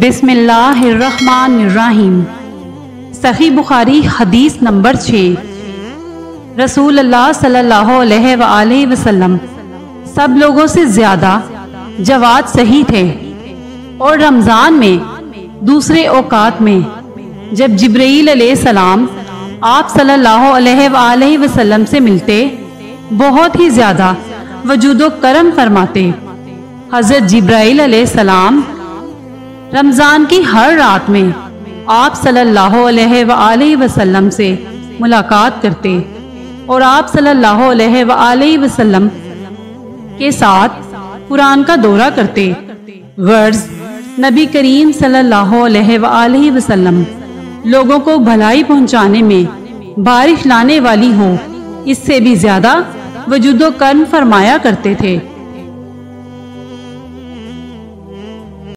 बिस्मिल्लाहिर्रहमानिर्रहीम। सही बुखारी हदीस नंबर 6। रसूल अल्लाह सल्लल्लाहु अलैहि वसल्लम सब लोगों से ज्यादा जवाद सही थे और रमज़ान में दूसरे औकात में जब जिब्राइल अलैहिस्सलाम आप सल्लल्लाहु अलैहि वसल्लम से मिलते बहुत ही ज़्यादा वजूदो करम फरमाते। हज़रत जिब्राइल अलैहिस्सलाम रमज़ान की हर रात में आप सल्लल्लाहु अलैहि वसल्लम से मुलाकात करते और आप सल्लल्लाहु अलैहि वसल्लम के साथ कुरान का दौरा करते। वर्ज नबी करीम सल्लल्लाहु अलैहि वसल्लम लोगों को भलाई पहुंचाने में बारिश लाने वाली हो, इससे भी ज्यादा वजूदो कर्म फरमाया करते थे।